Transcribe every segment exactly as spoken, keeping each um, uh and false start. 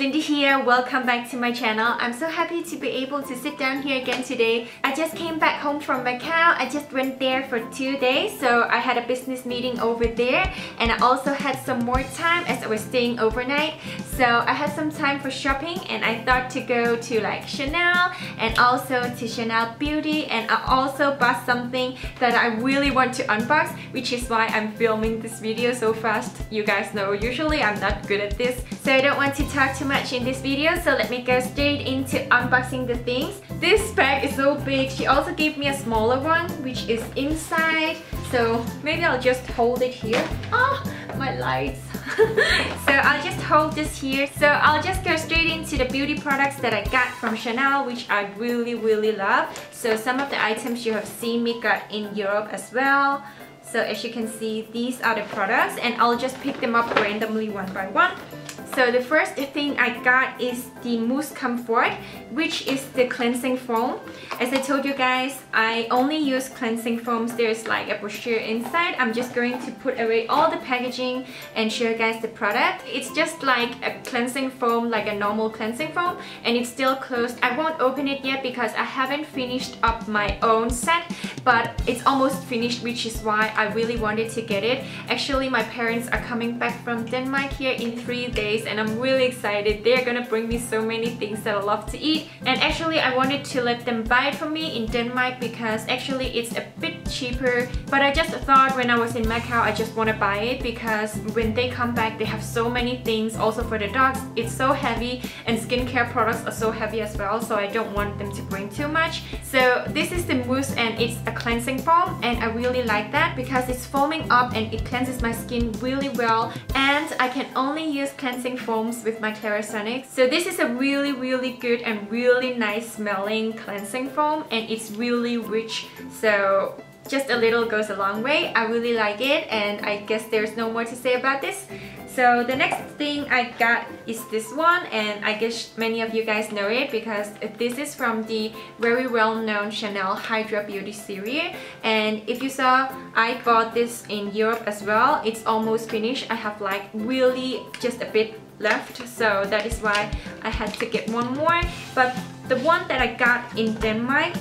It's Lindy here, welcome back to my channel. I'm so happy to be able to sit down here again today. I just came back home from Macau. I just went there for two days, so I had a business meeting over there and I also had some more time as I was staying overnight. So I had some time for shopping and I thought to go to like Chanel and also to Chanel Beauty, and I also bought something that I really want to unbox, which is why I'm filming this video so fast. You guys know usually I'm not good at this, so I don't want to talk too much in this video, so let me go straight into unboxing the things. This bag is so big. She also gave me a smaller one which is inside, so maybe I'll just hold it here. Oh, my lights. So I'll just hold this here. So I'll just go straight into the beauty products that I got from Chanel, which I really really love. So some of the items you have seen me got in Europe as well. So as you can see, these are the products and I'll just pick them up randomly one by one. So the first thing I got is the Mousse Comfort, which is the cleansing foam. As I told you guys, I only use cleansing foams. There's like a brochure inside. I'm just going to put away all the packaging and show you guys the product. It's just like a cleansing foam, like a normal cleansing foam, and it's still closed. I won't open it yet because I haven't finished up my own set, but it's almost finished, which is why I really wanted to get it. Actually, my parents are coming back from Denmark here in three days and I'm really excited. They're gonna bring me so many things that I love to eat, and actually I wanted to let them buy it for me in Denmark because actually it's a bit cheaper, but I just thought when I was in Macau I just want to buy it because when they come back they have so many things. Also for the dogs, it's so heavy, and skincare products are so heavy as well, so I don't want them to bring too much. So this is the mousse and it's a cleansing foam, and I really like that because it's foaming up and it cleanses my skin really well, and I can only use cleansing foams with my Clarisonic. So this is a really really good and really nice smelling cleansing foam, and it's really rich, so just a little goes a long way. I really like it, and I guess there's no more to say about this. So the next thing I got is this one, and I guess many of you guys know it because this is from the very well-known Chanel Hydra Beauty series, and if you saw, I bought this in Europe as well. It's almost finished. I have like really just a bit left, so that is why I had to get one more. But the one that I got in Denmark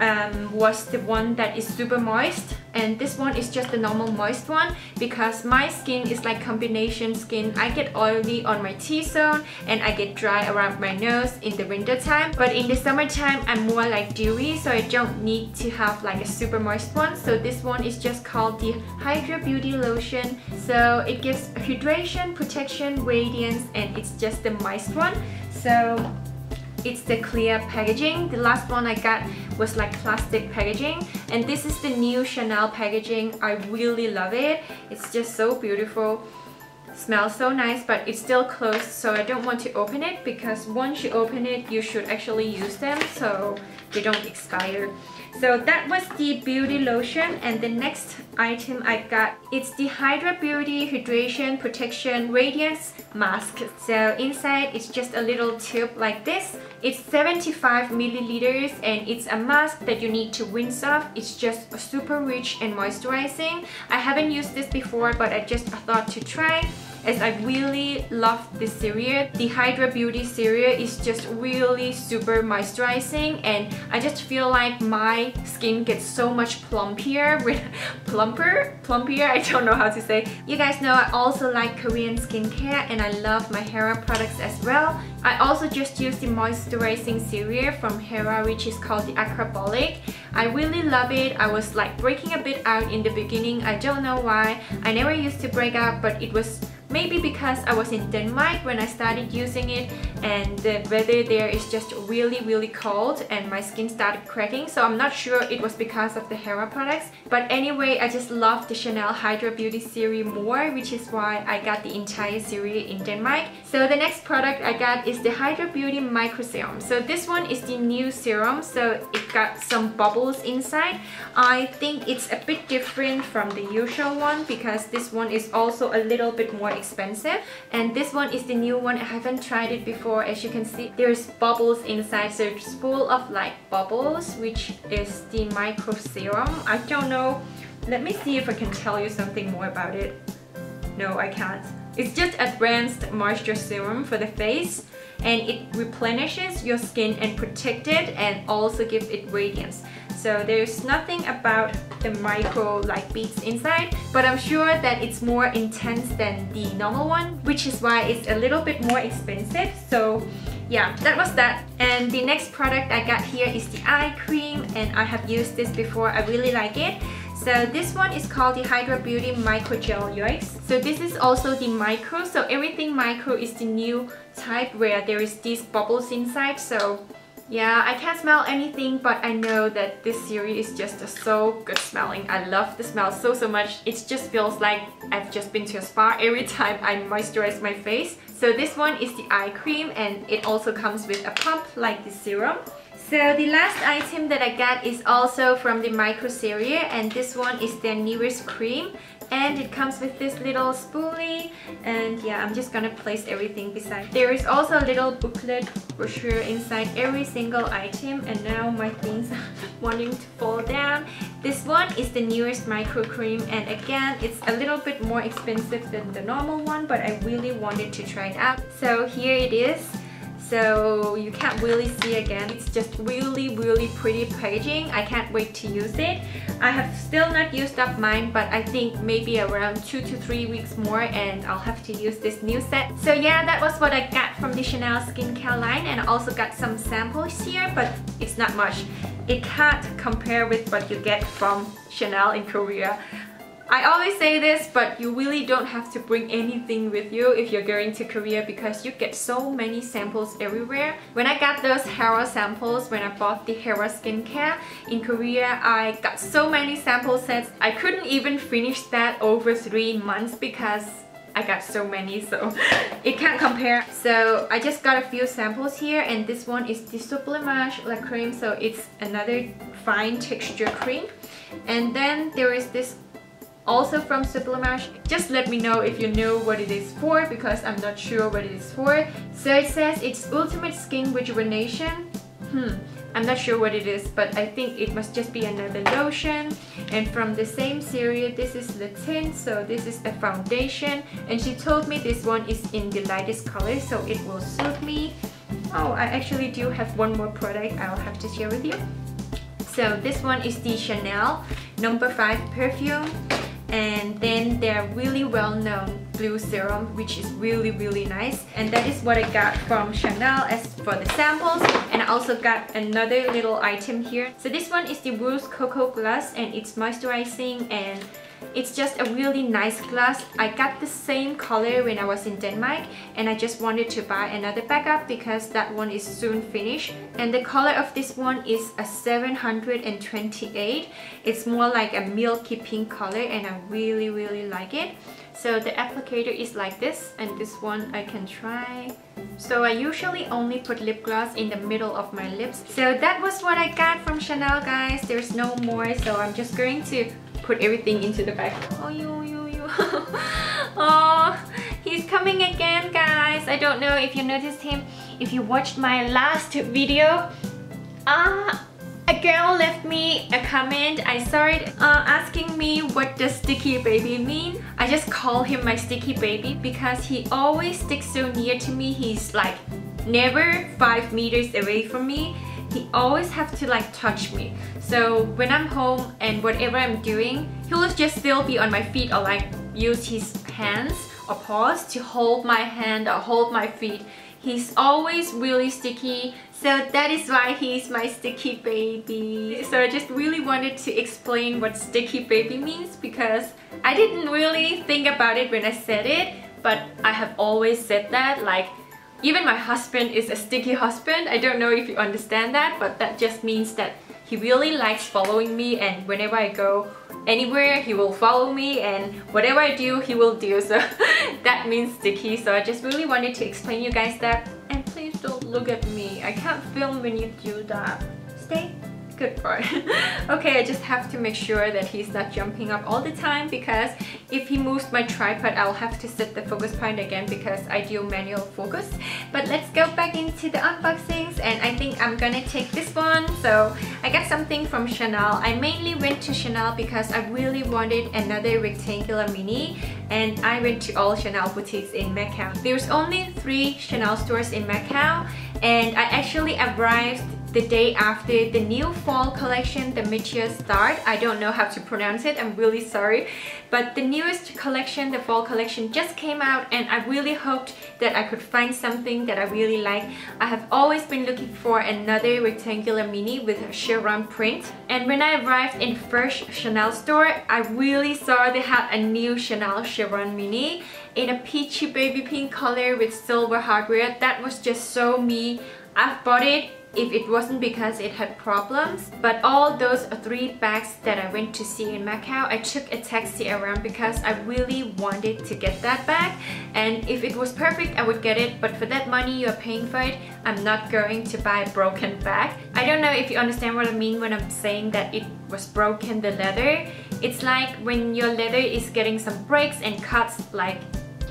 Um, was the one that is super moist, and this one is just the normal moist one because my skin is like combination skin. I get oily on my T-zone and I get dry around my nose in the winter time, but in the summertime I'm more like dewy, so I don't need to have like a super moist one. So this one is just called the Hydra Beauty Lotion, so it gives hydration, protection, radiance, and it's just the moist one. So it's the clear packaging. The last one I got was like plastic packaging, and this is the new Chanel packaging. I really love it. It's just so beautiful. Smells so nice, but it's still closed, so I don't want to open it because once you open it you should actually use them so they don't expire. So that was the beauty lotion, and the next item I got, it's the Hydra Beauty Hydration Protection Radiance Mask. So inside it's just a little tube like this. It's seventy-five milliliters and it's a mask that you need to rinse off. It's just super rich and moisturizing. I haven't used this before, but I just thought to try as I really love this serum. The Hydra Beauty serum is just really super moisturizing, and I just feel like my skin gets so much plumpier with plumper? Plumpier? I don't know how to say. You guys know I also like Korean skincare, and I love my Hera products as well. I also just use the moisturizing serum from Hera, which is called the Acrobolic. I really love it. I was like breaking a bit out in the beginning. I don't know why. I never used to break out, but it was maybe because I was in Denmark when I started using it, and the weather there is just really really cold and my skin started cracking, so I'm not sure it was because of the Hera products. But anyway, I just love the Chanel Hydra Beauty series more, which is why I got the entire series in Denmark. So the next product I got is the Hydra Beauty Micro Serum. So this one is the new serum, so it got some bubbles inside. I think it's a bit different from the usual one because this one is also a little bit more expensive expensive and this one is the new one. I haven't tried it before. As you can see, there's bubbles inside, so it's full of like bubbles, which is the micro serum. I don't know, let me see if I can tell you something more about it. No, I can't. It's just advanced moisture serum for the face, and it replenishes your skin and protect it and also give it radiance. So there's nothing about the micro light beads inside, but I'm sure that it's more intense than the normal one, which is why it's a little bit more expensive. So yeah, that was that. And the next product I got here is the eye cream, and I have used this before. I really like it. So this one is called the Hydra Beauty Micro Gel Yikes. So this is also the micro. So everything micro is the new type where there is these bubbles inside. So yeah, I can't smell anything, but I know that this series is just so good smelling. I love the smell so, so much. It just feels like I've just been to a spa every time I moisturize my face. So this one is the eye cream, and it also comes with a pump like the serum. So the last item that I got is also from the micro series, and this one is their newest cream, and it comes with this little spoolie. And yeah, I'm just gonna place everything beside. There is also a little booklet brochure inside every single item, and now my things are wanting to fall down. This one is the newest micro cream, and again, it's a little bit more expensive than the normal one, but I really wanted to try it out. So here it is. So you can't really see again. It's just really, really pretty packaging. I can't wait to use it. I have still not used up mine, but I think maybe around two to three weeks more and I'll have to use this new set. So yeah, that was what I got from the Chanel skincare line, and I also got some samples here, but it's not much. It can't compare with what you get from Chanel in Korea. I always say this, but you really don't have to bring anything with you if you're going to Korea, because you get so many samples everywhere. When I got those Hera samples, when I bought the Hera skincare in Korea, I got so many sample sets. I couldn't even finish that over three months because I got so many, so it can't compare. So I just got a few samples here, and this one is the Sublimage La Creme, so it's another fine texture cream. And then there is this also from Sublimage. Just let me know if you know what it is for, because I'm not sure what it is for. So it says it's ultimate skin rejuvenation. Hmm, I'm not sure what it is, but I think it must just be another lotion. And from the same series, this is the tint, so this is a foundation. And she told me this one is in the lightest color, so it will suit me. Oh, I actually do have one more product I'll have to share with you. So this one is the Chanel number five perfume. And then their really well-known blue serum, which is really, really nice. And that is what I got from Chanel as for the samples. And I also got another little item here. So this one is the Rose Coco Gloss, and it's moisturizing, and it's just a really nice gloss. I got the same color when I was in Denmark, and I just wanted to buy another backup because that one is soon finished. And the color of this one is a seven hundred twenty-eight. It's more like a milky pink color, and I really, really like it. So the applicator is like this, and this one I can try. So I usually only put lip gloss in the middle of my lips. So that was what I got from Chanel, guys. There's no more, so I'm just going to put everything into the bag. Oh, you, you, you. Oh, he's coming again, guys. I don't know if you noticed him. If you watched my last video, ah, uh, a girl left me a comment. I saw it uh, asking me, what does sticky baby mean? I just call him my sticky baby because he always sticks so near to me. He's like never five meters away from me. He always have to like touch me. So when I'm home and whatever I'm doing, he'll just still be on my feet or like use his hands or paws to hold my hand or hold my feet. He's always really sticky, so that is why he's my sticky baby. So I just really wanted to explain what sticky baby means because I didn't really think about it when I said it, but I have always said that, like, even my husband is a sticky husband. I don't know if you understand that, but that just means that he really likes following me, and whenever I go anywhere, he will follow me, and whatever I do, he will do. So that means sticky. So I just really wanted to explain you guys that. And please don't look at me. I can't film when you do that. Stay. good for it. Okay, I just have to make sure that he's not jumping up all the time, because if he moves my tripod, I'll have to set the focus point again because I do manual focus. But let's go back into the unboxings, and I think I'm gonna take this one. So I got something from Chanel. I mainly went to Chanel because I really wanted another rectangular mini, and I went to all Chanel boutiques in Macau. There's only three Chanel stores in Macau, and I actually arrived the day after the new fall collection, the Meteor Start. I don't know how to pronounce it, I'm really sorry. But the newest collection, the fall collection, just came out, and I really hoped that I could find something that I really like. I have always been looking for another rectangular mini with a chevron print. And when I arrived in first Chanel store, I really saw they had a new Chanel chevron mini in a peachy baby pink color with silver hardware. That was just so me. I've bought it if it wasn't because it had problems. But all those three bags that I went to see in Macau, I took a taxi around because I really wanted to get that bag, and if it was perfect I would get it, but for that money you're paying for it, I'm not going to buy a broken bag. I don't know if you understand what I mean when I'm saying that it was broken, the leather. It's like when your leather is getting some breaks and cuts, like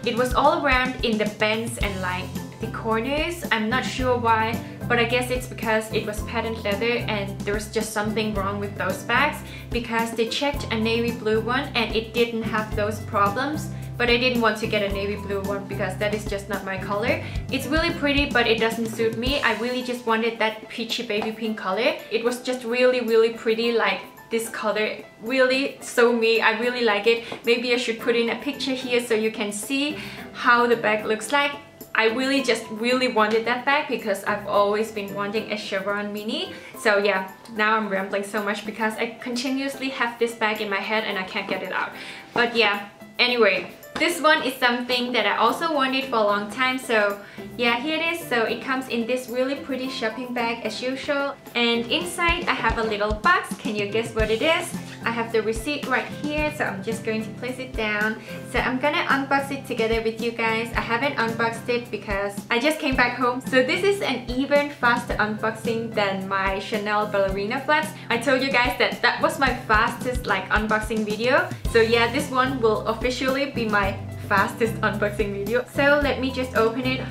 it was all around in the bends and like the corners. I'm not sure why, but I guess it's because it was patent leather, and there was just something wrong with those bags because they checked a navy blue one and it didn't have those problems. But I didn't want to get a navy blue one because that is just not my color. It's really pretty, but it doesn't suit me. I really just wanted that peachy baby pink color. It was just really really pretty, like this color really so me. I really like it. Maybe I should put in a picture here so you can see how the bag looks like. I really just really wanted that bag because I've always been wanting a chevron mini. So yeah, now I'm rambling so much because I continuously have this bag in my head and I can't get it out. But yeah, anyway, this one is something that I also wanted for a long time. So yeah, here it is. So it comes in this really pretty shopping bag as usual, and inside I have a little box. Can you guess what it is? I have the receipt right here, so I'm just going to place it down. So I'm gonna unbox it together with you guys. I haven't unboxed it because I just came back home. So this is an even faster unboxing than my Chanel ballerina flats. I told you guys that that was my fastest like unboxing video. So yeah, this one will officially be my fastest unboxing video. So let me just open it.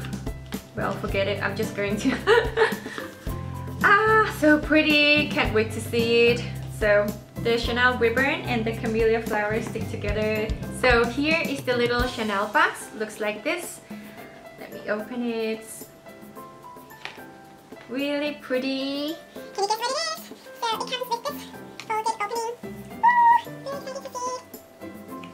Well, forget it, I'm just going to... Ah, so pretty, can't wait to see it. So the Chanel ribbon and the camellia flowers stick together. So here is the little Chanel box. Looks like this. Let me open it. Really pretty. Can you guess what it is? So it comes with this folded opening. Woo! Very excited to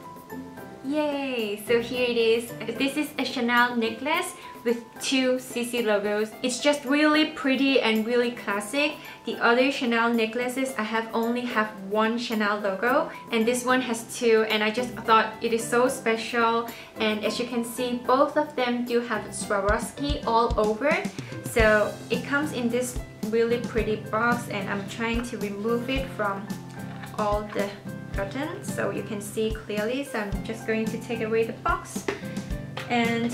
see. Yay! So here it is. This is a Chanel necklace with two C C logos. It's just really pretty and really classic. The other Chanel necklaces I have only have one Chanel logo, and this one has two, and I just thought it is so special. And as you can see, both of them do have Swarovski all over. So it comes in this really pretty box, and I'm trying to remove it from all the buttons so you can see clearly. So I'm just going to take away the box, and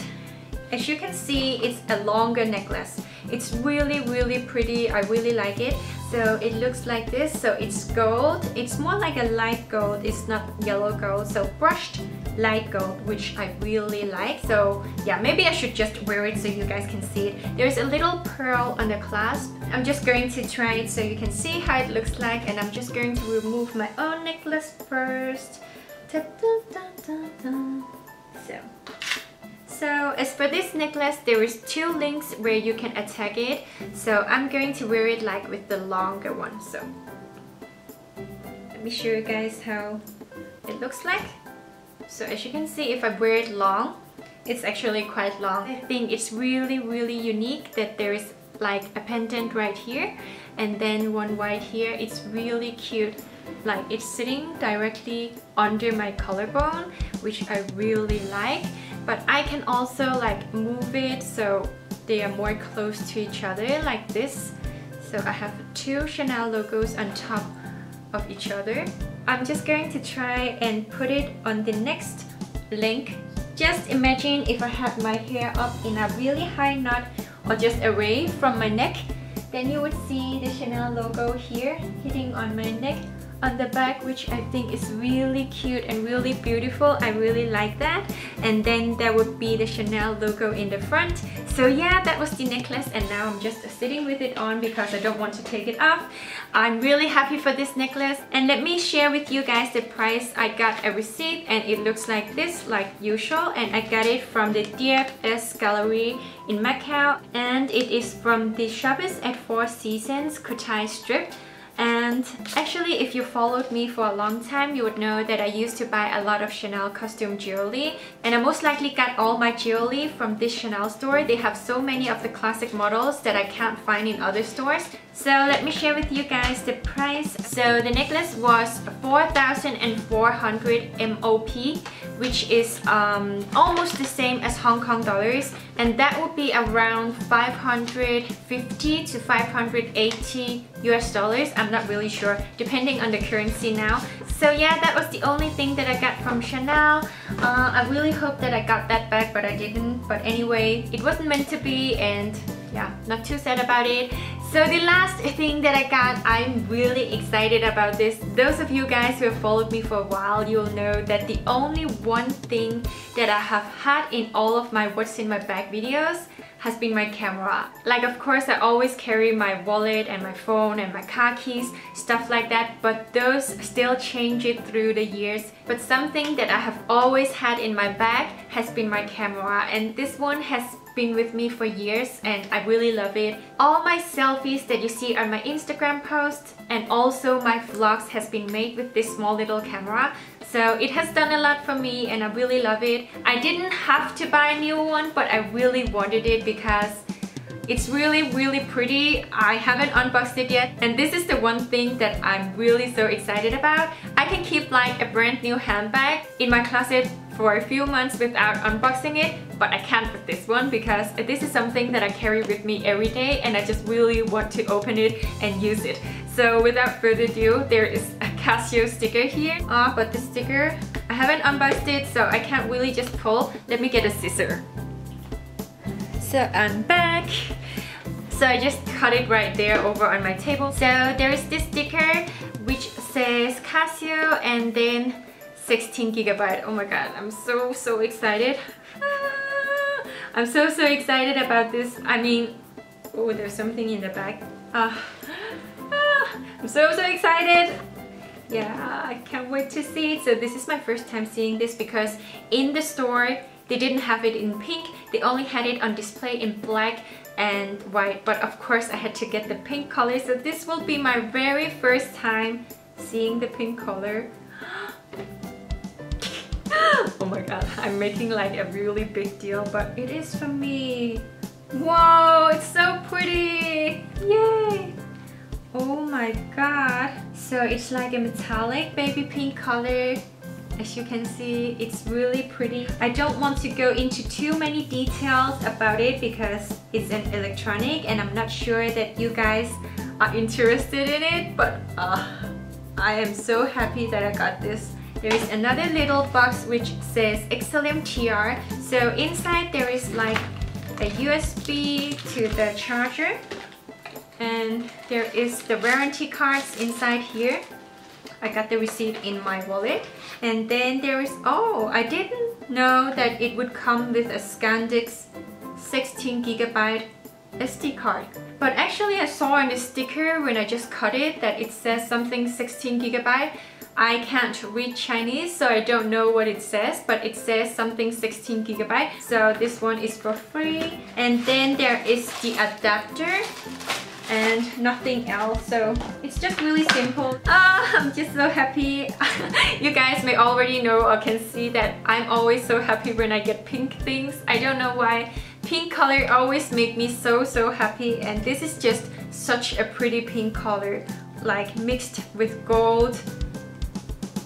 as you can see, it's a longer necklace. It's really really pretty. I really like it. So it looks like this. So it's gold. It's more like a light gold. It's not yellow gold. So brushed light gold, which I really like. So yeah, maybe I should just wear it so you guys can see it. There's a little pearl on the clasp. I'm just going to try it so you can see how it looks like, and I'm just going to remove my own necklace first. Da, da, da, da, da. So. So as for this necklace, there is two links where you can attach it. So I'm going to wear it like with the longer one. So let me show you guys how it looks like. So as you can see, if I wear it long, it's actually quite long. I think it's really really unique that there is like a pendant right here and then one right here. It's really cute. Like it's sitting directly under my collarbone, which I really like. But I can also like move it so they are more close to each other like this. So I have two Chanel logos on top of each other. I'm just going to try and put it on the next link. Just imagine if I had my hair up in a really high knot or just a ray from my neck. then you would see the Chanel logo here hitting on my neck on the back, which I think is really cute and really beautiful. I really like that. And then there would be the Chanel logo in the front. So yeah, that was the necklace, and now I'm just sitting with it on because I don't want to take it off. I'm really happy for this necklace, and let me share with you guys the price. I got a receipt and it looks like this, like usual, and I got it from the D F S Gallery in Macau, and it is from the shoppers at Four Seasons Cotai Strip. And actually, if you followed me for a long time, you would know that I used to buy a lot of Chanel costume jewelry, and I most likely got all my jewelry from this Chanel store. They have so many of the classic models that I can't find in other stores. So let me share with you guys the price. So the necklace was four thousand four hundred M O P, which is um, almost the same as Hong Kong dollars, and that would be around five hundred fifty to five hundred eighty U S dollars. I'm not really sure, depending on the currency now. So yeah, that was the only thing that I got from Chanel. Uh, I really hope that I got that back, but I didn't. But anyway, it wasn't meant to be, and yeah, not too sad about it. So the last thing that I got, I'm really excited about this. Those of you guys who have followed me for a while, you'll know that the only one thing that I have had in all of my what's in my bag videos has been my camera. Like, of course, I always carry my wallet and my phone and my car keys, stuff like that, but those still change it through the years. But something that I have always had in my bag has been my camera, and this one has been with me for years, and I really love it. All my selfies that you see on my Instagram posts and also my vlogs has been made with this small little camera. So it has done a lot for me, and I really love it. I didn't have to buy a new one, but I really wanted it because it's really, really pretty. I haven't unboxed it yet, and this is the one thing that I'm really so excited about. I can keep like a brand new handbag in my closet for a few months without unboxing it, but I can't with this one because this is something that I carry with me every day, and I just really want to open it and use it. So without further ado, there is a Casio sticker here. Ah, oh, but the sticker, I haven't unboxed it, so I can't really just pull. Let me get a scissor. So I'm back. So I just cut it right there over on my table. So there is this sticker which says Casio and then sixteen gigabyte. Oh my god, I'm so so excited. Ah, I'm so so excited about this. I mean, oh, there's something in the back. Ah, ah, I'm so so excited. Yeah, I can't wait to see it. So this is my first time seeing this because in the store they didn't have it in pink. They only had it on display in black and white, but of course I had to get the pink color. So this will be my very first time seeing the pink color. Oh my god, I'm making like a really big deal, but it is for me. Whoa, it's so pretty! Yay! Oh my god. So it's like a metallic baby pink color. As you can see, it's really pretty. I don't want to go into too many details about it because it's an electronic and I'm not sure that you guys are interested in it, but uh, I am so happy that I got this. There is another little box which says Exilim T R. So inside there is like a U S B to the charger, and there is the warranty cards inside here. I got the receipt in my wallet, and then there is, oh, I didn't know that it would come with a Scandex sixteen gigabyte S D card. But actually I saw on the sticker when I just cut it that it says something sixteen gigabyte. I can't read Chinese, so I don't know what it says, but it says something sixteen gigabyte. So this one is for free. And then there is the adapter and nothing else, so it's just really simple. Ah, I'm just so happy. You guys may already know or can see that I'm always so happy when I get pink things. I don't know why. Pink color always make me so so happy, and this is just such a pretty pink color, like mixed with gold.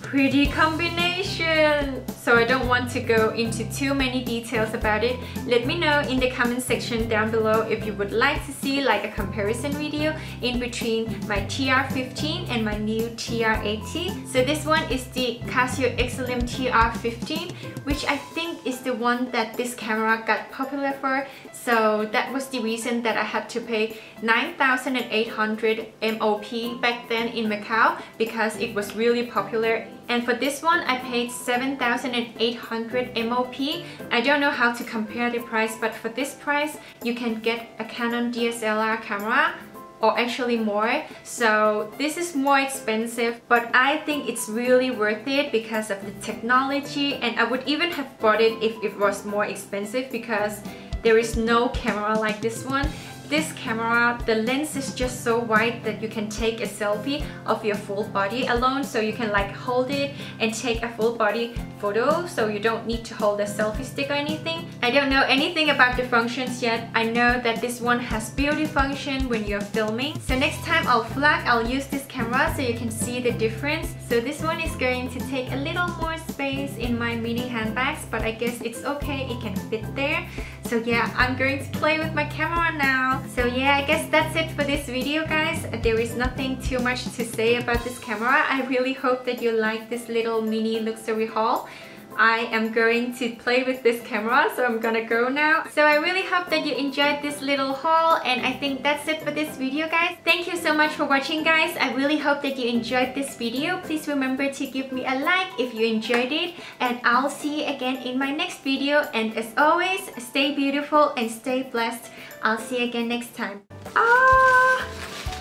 pretty combination! So I don't want to go into too many details about it. Let me know in the comment section down below if you would like to see like a comparison video in between my T R fifteen and my new T R eighteen. So this one is the Casio Exilim T R fifteen, which I think is the one that this camera got popular for. So that was the reason that I had to pay nine thousand eight hundred M O P back then in Macau, because it was really popular. And for this one, I paid seven thousand eight hundred M O P. I don't know how to compare the price, but for this price, you can get a Canon D S L R camera, or actually more. So this is more expensive, but I think it's really worth it because of the technology, and I would even have bought it if it was more expensive because there is no camera like this one. This camera, the lens is just so wide that you can take a selfie of your full body alone, so you can like hold it and take a full body photo, so you don't need to hold a selfie stick or anything. I don't know anything about the functions yet. I know that this one has beauty function when you're filming. So next time I'll vlog, I'll use this camera so you can see the difference. So this one is going to take a little more space in my mini handbags, but I guess it's okay, it can fit there. So yeah, I'm going to play with my camera now. So yeah, I guess that's it for this video, guys. There is nothing too much to say about this camera. I really hope that you like this little mini luxury haul. I am going to play with this camera, so I'm gonna go now. So I really hope that you enjoyed this little haul, and I think that's it for this video, guys. Thank you so much for watching, guys. I really hope that you enjoyed this video. Please remember to give me a like if you enjoyed it, and I'll see you again in my next video. And as always, stay beautiful and stay blessed. I'll see you again next time. Ah!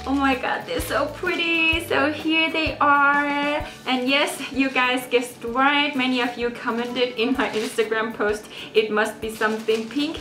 Oh my god, they're so pretty. So here they are. And yes, you guys guessed right. Many of you commented in my Instagram post, it must be something pink.